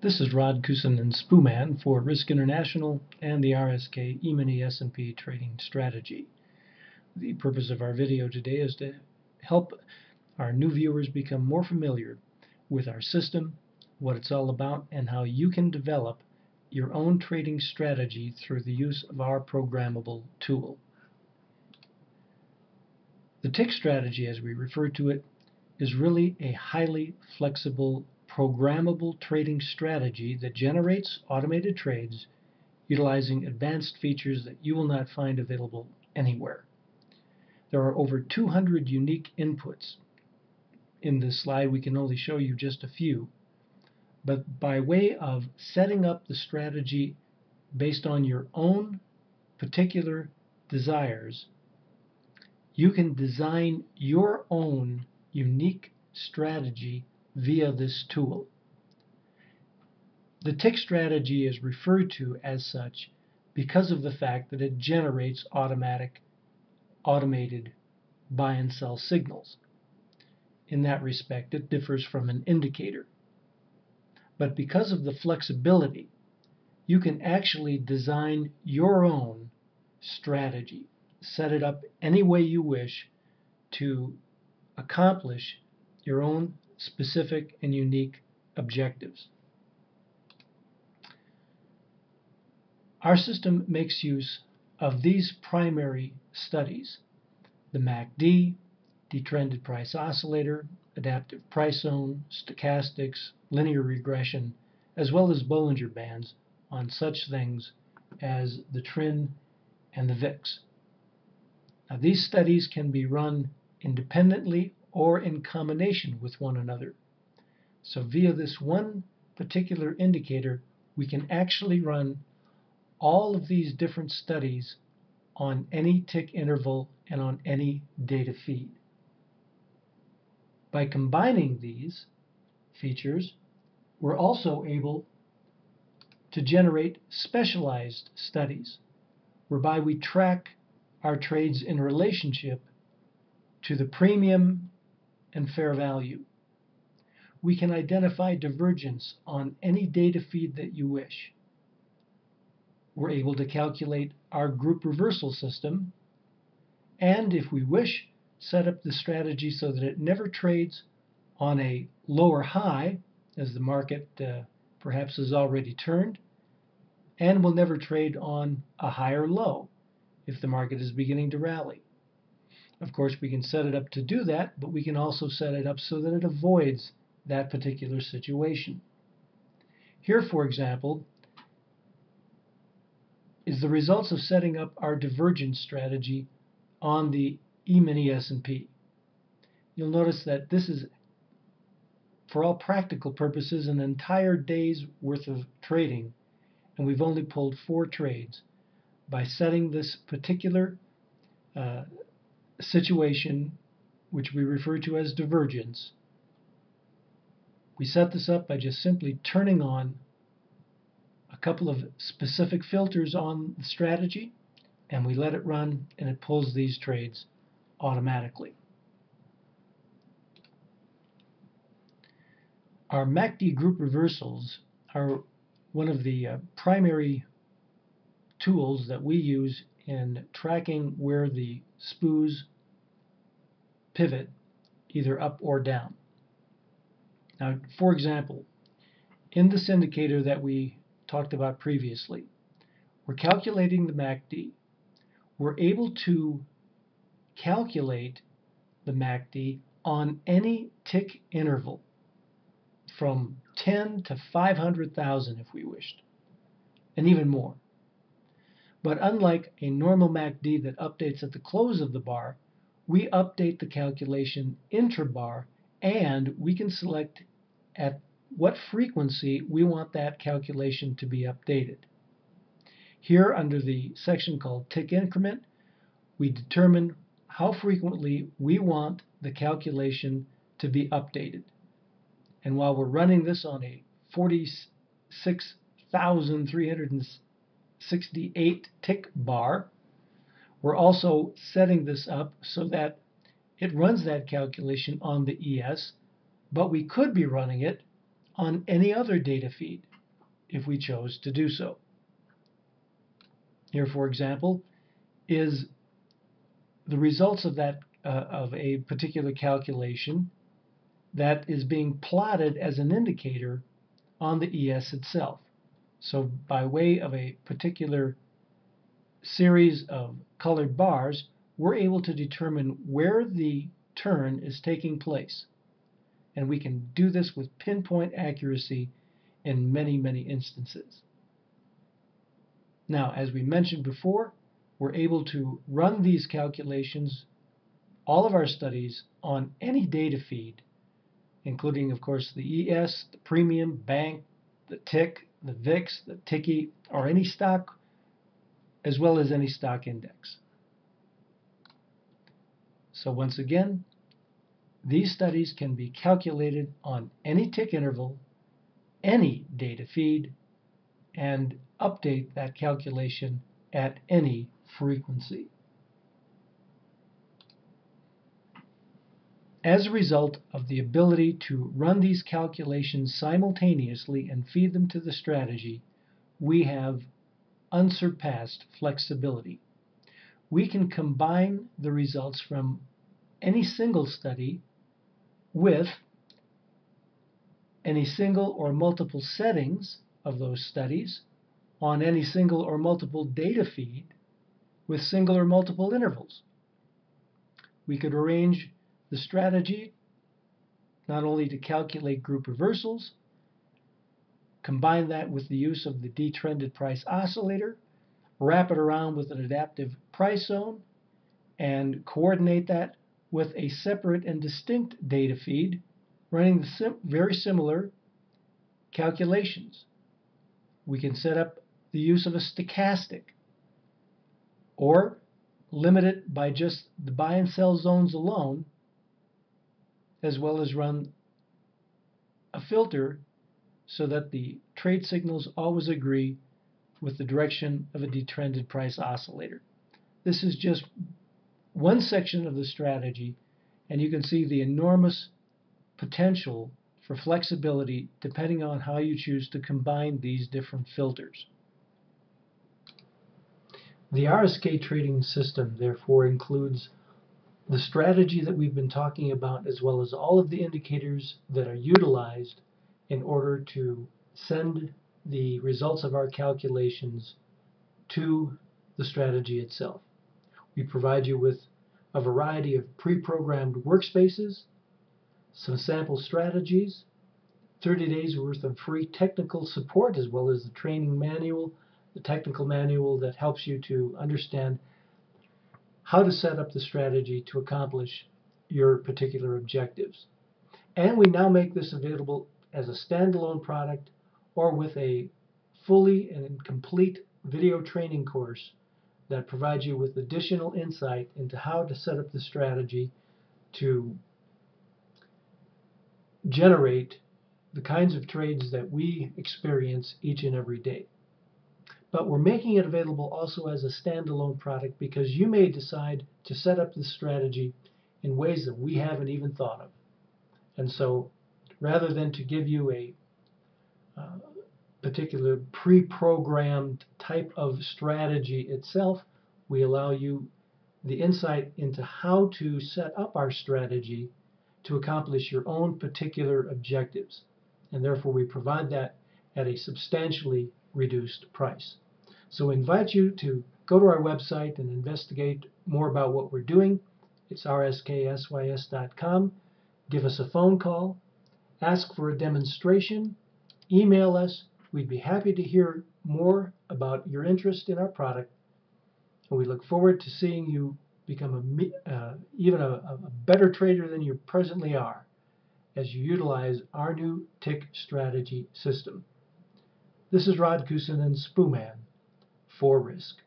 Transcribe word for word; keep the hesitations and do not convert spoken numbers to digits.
This is Rod Kuusinen and Spoo Man for R S K International and the R S K e-mini S and P Trading Strategy. The purpose of our video today is to help our new viewers become more familiar with our system, what it's all about, and how you can develop your own trading strategy through the use of our programmable tool. The tick strategy, as we refer to it, is really a highly flexible programmable trading strategy that generates automated trades utilizing advanced features that you will not find available anywhere. There are over two hundred unique inputs. In this slide, we can only show you just a few. But by way of setting up the strategy based on your own particular desires, you can design your own unique strategy via this tool. The tick strategy is referred to as such because of the fact that it generates automatic, automated buy and sell signals. In that respect, it differs from an indicator. But because of the flexibility, you can actually design your own strategy, set it up any way you wish to accomplish your own specific and unique objectives. Our system makes use of these primary studies: the M A C D, detrended price oscillator, adaptive price zone, stochastics, linear regression, as well as Bollinger Bands on such things as the TRIN and the V I X. Now, these studies can be run independently or in combination with one another. So via this one particular indicator, we can actually run all of these different studies on any tick interval and on any data feed. By combining these features, we're also able to generate specialized studies, whereby we track our trades in relationship to the premium and fair value. We can identify divergence on any data feed that you wish. We're able to calculate our group reversal system, and if we wish, set up the strategy so that it never trades on a lower high, as the market uh, perhaps is already turned, and will never trade on a higher low if the market is beginning to rally. Of course, we can set it up to do that, but we can also set it up so that it avoids that particular situation. Here, for example, is the results of setting up our divergence strategy on the E-mini S and P. You'll notice that this is, for all practical purposes, an entire day's worth of trading, and we've only pulled four trades by setting this particular uh, situation, which we refer to as divergence. We set this up by just simply turning on a couple of specific filters on the strategy, and we let it run, and it pulls these trades automatically. Our M A C D group reversals are one of the uh, primary tools that we use in tracking where the S P Os pivot either up or down. Now, for example, in this indicator that we talked about previously, we're calculating the M A C D. We're able to calculate the M A C D on any tick interval from ten to five hundred thousand if we wished, and even more. But unlike a normal M A C D that updates at the close of the bar, we update the calculation intra-bar, and we can select at what frequency we want that calculation to be updated. Here, under the section called Tick Increment, we determine how frequently we want the calculation to be updated. And while we're running this on a forty-six thousand three hundred sixty-eight tick bar, we're also setting this up so that it runs that calculation on the E S, but we could be running it on any other data feed if we chose to do so. Here, for example, is the results of that uh, of a particular calculation that is being plotted as an indicator on the E S itself. So by way of a particular series of colored bars, we're able to determine where the turn is taking place. And we can do this with pinpoint accuracy in many, many instances. Now, as we mentioned before, we're able to run these calculations, all of our studies, on any data feed, including, of course, the E S, the Premium, Bank, the T I C, the V I X, the T I C I, or any stock, as well as any stock index. So once again, these studies can be calculated on any tick interval, any data feed, and update that calculation at any frequency. As a result of the ability to run these calculations simultaneously and feed them to the strategy, we have unsurpassed flexibility. We can combine the results from any single study with any single or multiple settings of those studies on any single or multiple data feed with single or multiple intervals. We could arrange the strategy not only to calculate group reversals, combine that with the use of the detrended price oscillator, wrap it around with an adaptive price zone, and coordinate that with a separate and distinct data feed running the sim very similar calculations. We can set up the use of a stochastic or limit it by just the buy and sell zones alone, as well as run a filter so that the trade signals always agree with the direction of a detrended price oscillator. This is just one section of the strategy, and you can see the enormous potential for flexibility depending on how you choose to combine these different filters. The R S K trading system, therefore, includes the strategy that we've been talking about, as well as all of the indicators that are utilized in order to send the results of our calculations to the strategy itself. We provide you with a variety of pre-programmed workspaces, some sample strategies, thirty days worth of free technical support, as well as the training manual, the technical manual that helps you to understand how to set up the strategy to accomplish your particular objectives. And we now make this available as a standalone product or with a fully and complete video training course that provides you with additional insight into how to set up the strategy to generate the kinds of trades that we experience each and every day. But we're making it available also as a standalone product because you may decide to set up this strategy in ways that we haven't even thought of. And so rather than to give you a uh, particular pre-programmed type of strategy itself, we allow you the insight into how to set up our strategy to accomplish your own particular objectives. And therefore we provide that at a substantially reduced price. So I invite you to go to our website and investigate more about what we're doing. It's R S K sys dot com. Give us a phone call. Ask for a demonstration. Email us. We'd be happy to hear more about your interest in our product. And we look forward to seeing you become a, uh, even a, a better trader than you presently are as you utilize our new tick strategy system. This is Rod Kuusinen, Spoo Man, for Risk.